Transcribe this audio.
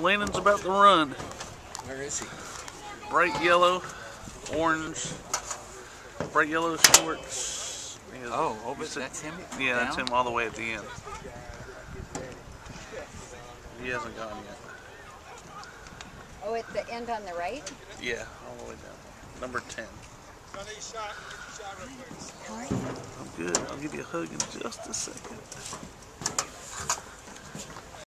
Landon's about to run. Where is he? Bright yellow, orange, bright yellow shorts. Yeah. Oh, that's him? Yeah, down? That's him all the way at the end. He hasn't gone yet. Oh, at the end on the right? Yeah, all the way down. Number 10. How are you? I'm good. I'll give you a hug in just a second.